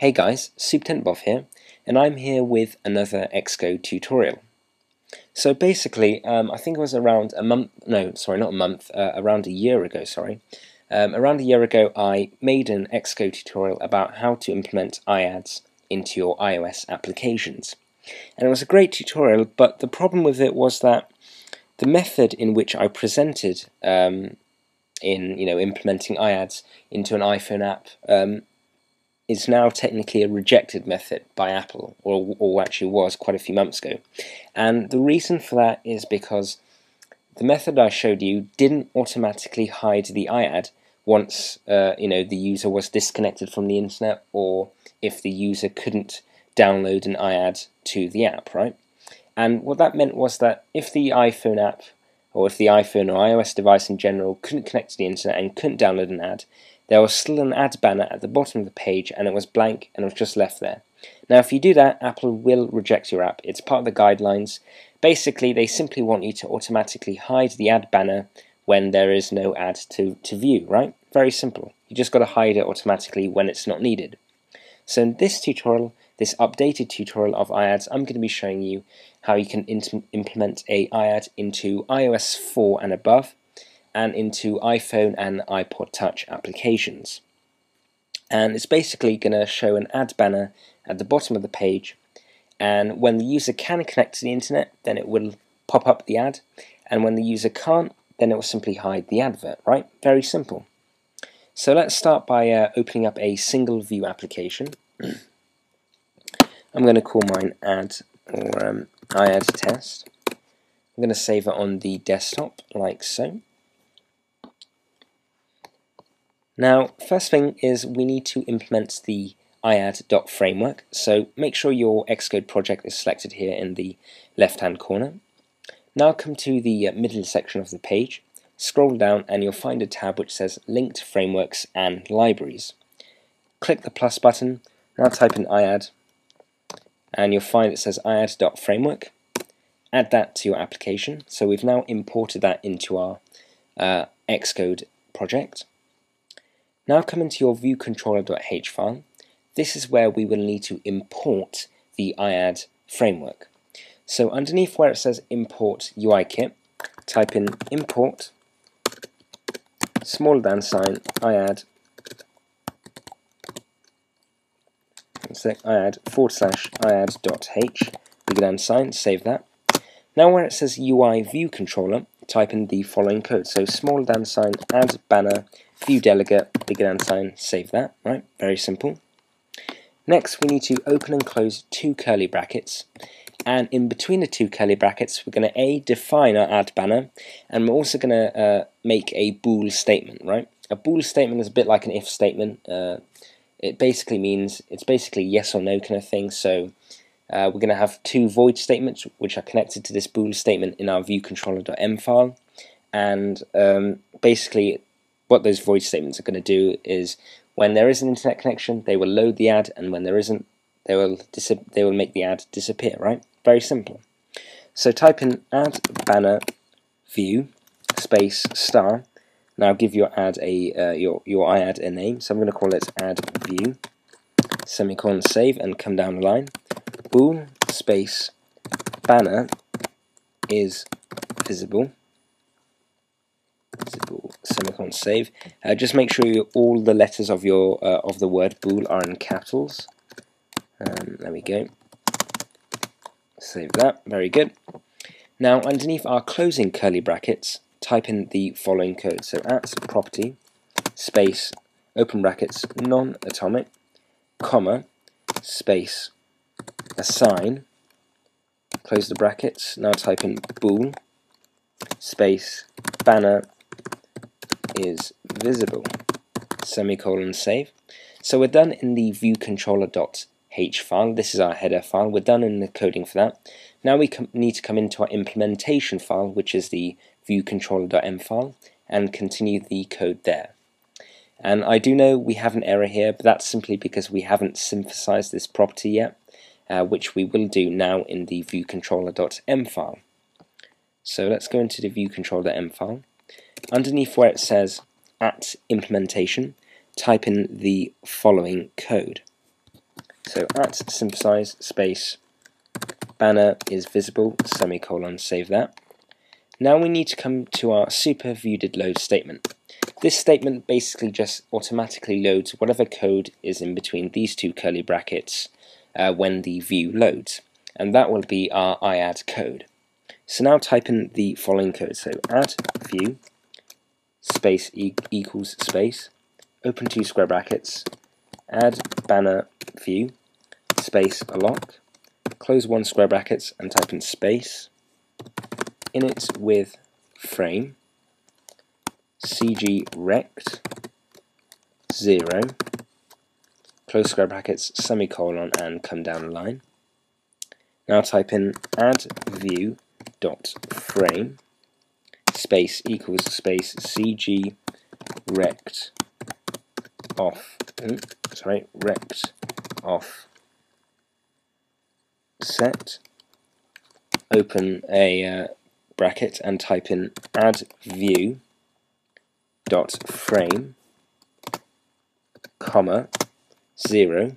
Hey guys, Supertecnoboff here, and I'm here with another Xcode tutorial. So basically, I think it was around a year ago, I made an Xcode tutorial about how to implement iAds into your iOS applications. And it was a great tutorial, but the problem with it was that the method in which I presented implementing iAds into an iPhone app is now technically a rejected method by Apple, or actually was quite a few months ago. And the reason for that is because the method I showed you didn't automatically hide the iAd once the user was disconnected from the internet, or if the user couldn't download an iAd to the app, right? And what that meant was that if the iPhone app, or if the iPhone or iOS device in general couldn't connect to the internet and couldn't download an ad, there was still an ad banner at the bottom of the page, and it was blank and it was just left there. Now if you do that, Apple will reject your app. It's part of the guidelines. Basically they simply want you to automatically hide the ad banner when there is no ad to view, right? Very simple. You just got to hide it automatically when it's not needed. So in this tutorial, this updated tutorial of iAds, I'm going to be showing you how you can implement a iAd into iOS 4 and above, and into iPhone and iPod Touch applications. And it's basically going to show an ad banner at the bottom of the page, and when the user can connect to the internet, then it will pop up the ad, and when the user can't, then it will simply hide the advert, right? Very simple. So let's start by opening up a single view application. I'm going to call mine ad, or iAd test. I'm going to save it on the desktop like so. Now, first thing is we need to implement the iAd framework, so make sure your Xcode project is selected here in the left-hand corner. Now come to the middle section of the page, scroll down, and you'll find a tab which says Linked Frameworks and Libraries. Click the plus button, now type in iAd, and you'll find it says iAd.framework. Add that to your application, so we've now imported that into our Xcode project. Now come into your viewcontroller.h file. This is where we will need to import the iAd framework. So underneath where it says import UIKit, type in import > iAd, and select iAd / iAd.h, $, save that. Now where it says UIViewController, type in the following code. So $ add banner view delegate $, save that, right? Very simple. Next we need to open and close 2 curly brackets, and in between the 2 curly brackets we're going to define our ad banner, and we're also going to make a bool statement, right? A bool statement is a bit like an if statement. It basically means it's basically yes or no kind of thing. So we're going to have 2 void statements which are connected to this bool statement in our viewcontroller.m file, and basically what those void statements are going to do is when there is an internet connection they will load the ad, and when there isn't they will make the ad disappear, right? Very simple. So type in ad banner view **, and I'll give your ad a your iAd a name, so I'm going to call it ad view ; save, and come down the line. Bool banner is visible ; save. Just make sure all the letters of your of the word bool are in capitals. There we go. Save that. Very good. Now underneath our closing curly brackets, type in the following code. So at property ; open brackets non-atomic, comma ; assign, close the brackets. Now type in bool ; banner is visible ; save. So we're done in the viewcontroller.h file. This is our header file. We're done in the coding for that. Now we need to come into our implementation file, which is the viewcontroller.m file, and continue the code there. And I do know we have an error here, but that's simply because we haven't synthesized this property yet, which we will do now in the viewcontroller.m file. So let's go into the viewcontroller.m file. Underneath where it says at implementation, type in the following code. So at synthesize space banner is visible, semicolon, save that. Now we need to come to our SuperViewDidLoad statement. This statement basically just automatically loads whatever code is in between these two curly brackets when the view loads, and that will be our iAd code. So now type in the following code, so add view space equals space, open two square brackets, add banner view space a lock, close one square brackets and type in space, init with frame CGRect 0, close square brackets, semicolon, and come down a line. Now type in add view dot frame space equals space CGRect off rect off set, open a bracket and type in add view dot frame comma 0,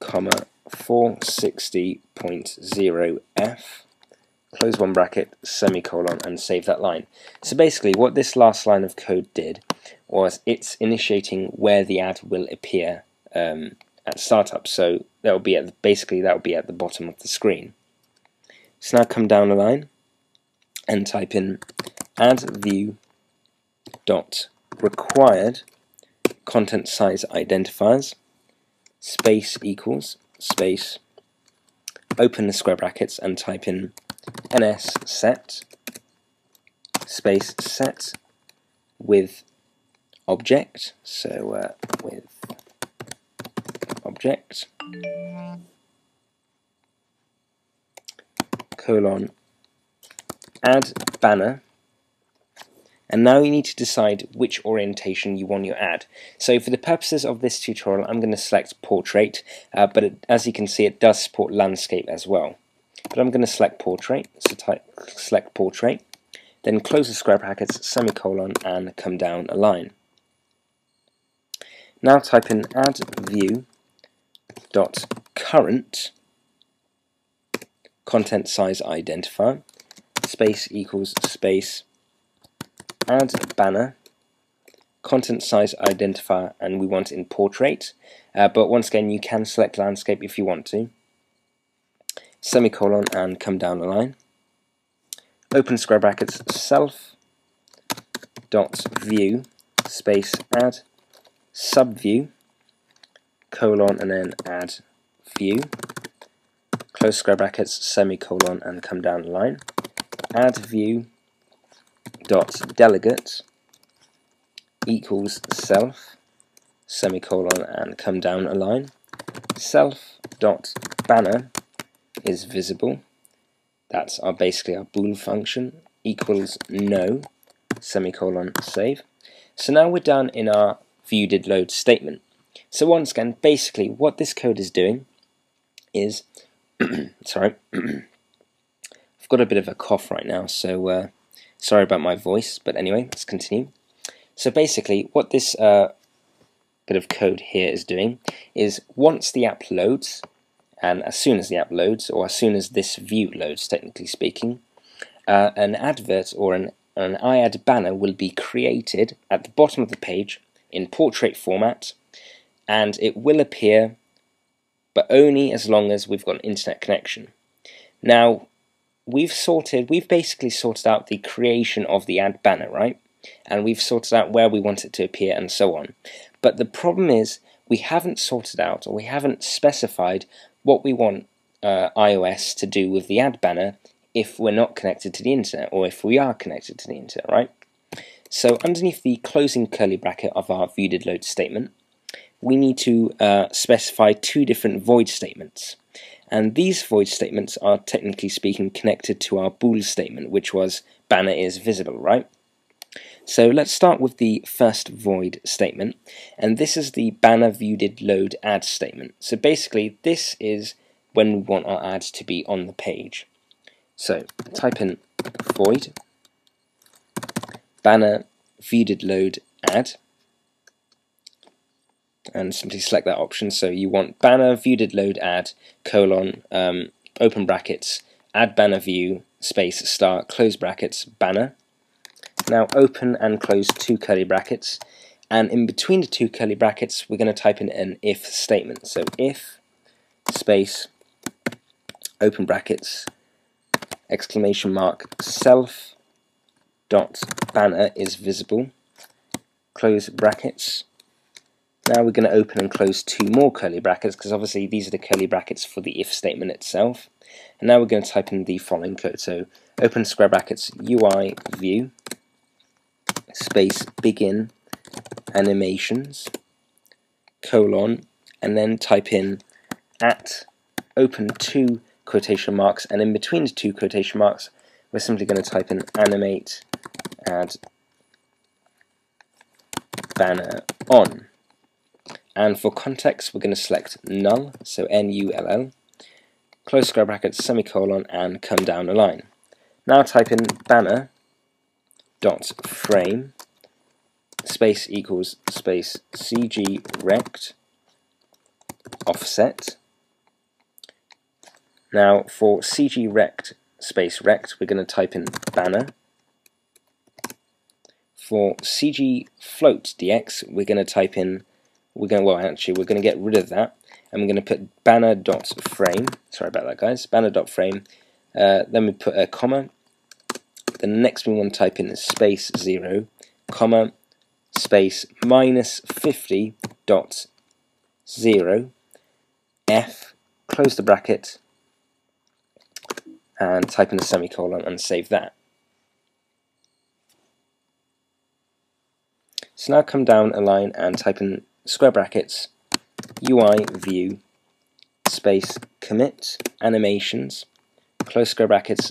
comma 460.0f, close one bracket, semicolon, and save that line. So basically what this last line of code did was it's initiating where the ad will appear at startup, so that'll be at the, basically that'll be at the bottom of the screen. So now come down a line and type in add view dot required content size identifiers space equals space, open the square brackets and type in NSSet space set with object, so with object colon add banner. And now you need to decide which orientation you want your ad. So for the purposes of this tutorial I'm going to select portrait, but as you can see it does support landscape as well. But I'm going to select portrait, so type select portrait, then close the square brackets, semicolon, and come down a line. Now type in add view dot current content size identifier space equals space add banner content size identifier, and we want in portrait, but once again you can select landscape if you want to, semicolon, and come down the line, open square brackets, self dot view space add subview colon and then add view, close square brackets, semicolon, and come down the line, add view dot delegate equals self, semicolon, and come down a line, self dot banner is visible, that's our basically our bool function, equals no, semicolon, save. So now we're done in our view did load statement. So once again basically what this code is doing is sorry I've got a bit of a cough right now, so sorry about my voice, but anyway, let's continue. So basically, what this bit of code here is doing is once the app loads, and as soon as the app loads, or as soon as this view loads, technically speaking, an advert or an iAd banner will be created at the bottom of the page in portrait format, and it will appear, but only as long as we've got an internet connection. Now, we've basically sorted out the creation of the ad banner, right? And we've sorted out where we want it to appear and so on. But the problem is we haven't sorted out, or we haven't specified what we want iOS to do with the ad banner if we're not connected to the internet, or if we are connected to the internet, right? So underneath the closing curly bracket of our viewDidLoad statement, we need to specify two different void statements. And these void statements are technically speaking connected to our bool statement, which was banner is visible, right? So let's start with the first void statement, and this is the banner view did load ad statement. So basically this is when we want our ads to be on the page. So type in void banner view did load ad and simply select that option. So you want banner view did load add : open brackets add banner view space star close brackets banner. Now open and close two curly brackets, and in between the two curly brackets we're going to type in an if statement. So if space open brackets exclamation mark self dot banner is visible close brackets. Now we're going to open and close two more curly brackets, because obviously these are the curly brackets for the if statement itself. And now we're going to type in the following code. So open square brackets UI view space begin animations : and then type in at open two quotation marks, and in between the two quotation marks we're simply going to type in animate add banner on. And for context we're going to select null, so NULL, close square brackets : and come down the line. Now type in banner dot frame space equals space CGRect offset. Now for CGRect space rect we're going to type in banner. For CGFloat dx we're going to type in we're going to get rid of that, and we're going to put banner dot frame. Sorry about that, guys. Banner dot frame. Then we put a comma. The next we want to type in is space 0, space -50.0 f close the bracket, and type in a semicolon and save that. So now come down a line and type in square brackets UI view space commit animations close square brackets :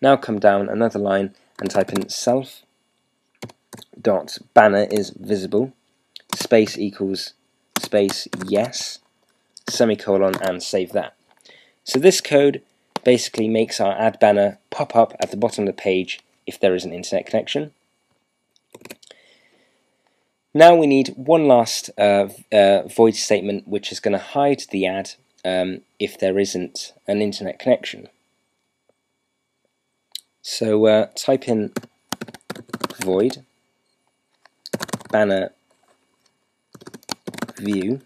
now come down another line and type in self dot banner is visible space equals space yes : and save that. So this code basically makes our ad banner pop up at the bottom of the page if there is an internet connection. Now we need one last void statement, which is going to hide the ad if there isn't an internet connection. So type in void banner view :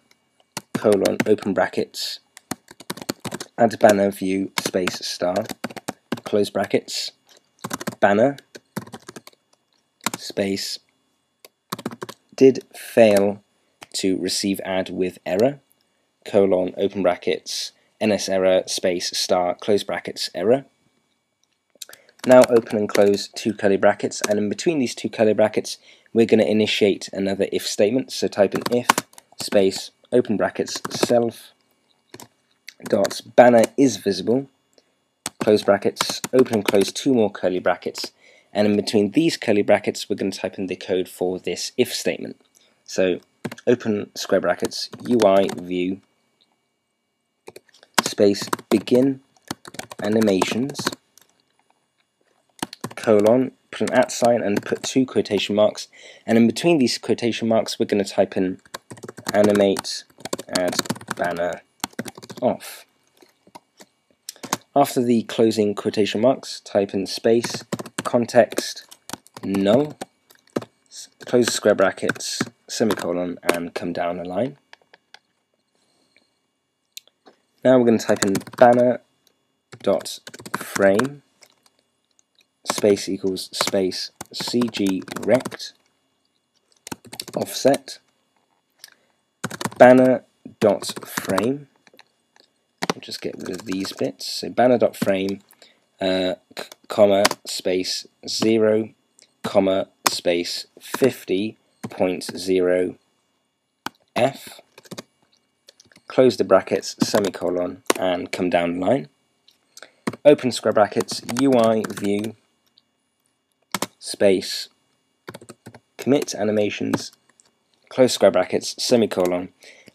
open brackets add banner view space star close brackets banner space did fail to receive ad with error : open brackets NSError space star close brackets error. Now open and close two curly brackets, and in between these two curly brackets we're going to initiate another if statement. So type in if space open brackets self dot banner is visible close brackets open and close two more curly brackets, and in between these curly brackets we're going to type in the code for this if statement. So open square brackets UI view space begin animations : put an at sign and put two quotation marks, and in between these quotation marks we're going to type in animate add banner off. After the closing quotation marks type in space context null close square brackets : and come down a line. Now we're going to type in banner dot frame space equals space CGRect offset banner dot frame. We'll just get rid of these bits. So banner dot frame : space 0, space 50.0 f close the brackets : and come down the line. Open square brackets UI view space commit animations close square brackets :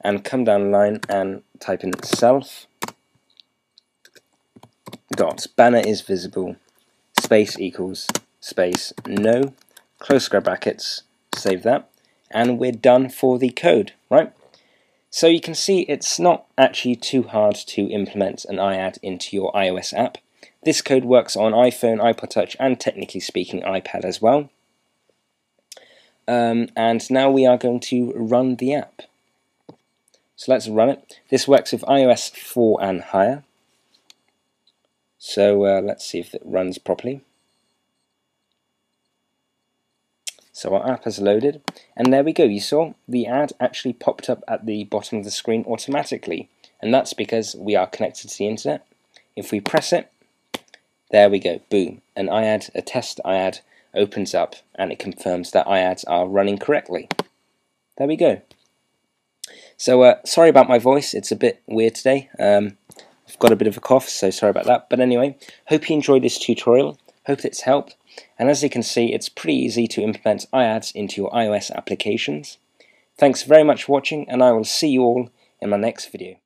and come down the line and type in self dot banner is visible space equals space no close square brackets, save that, and we're done for the code, right? So you can see it's not actually too hard to implement an iAd into your iOS app. This code works on iPhone, iPod Touch, and technically speaking iPad as well. And now we are going to run the app. So let's run it. This works with iOS 4 and higher. So let's see if it runs properly. So our app has loaded, and there we go. You saw the ad actually popped up at the bottom of the screen automatically, and that's because we are connected to the internet. If we press it, there we go, boom. An iAd, a test iAd, opens up, and it confirms that iAds are running correctly. There we go. So sorry about my voice, it's a bit weird today. I've got a bit of a cough, so sorry about that. But anyway, hope you enjoyed this tutorial. Hope it's helped. And as you can see, it's pretty easy to implement iAds into your iOS applications. Thanks very much for watching, and I will see you all in my next video.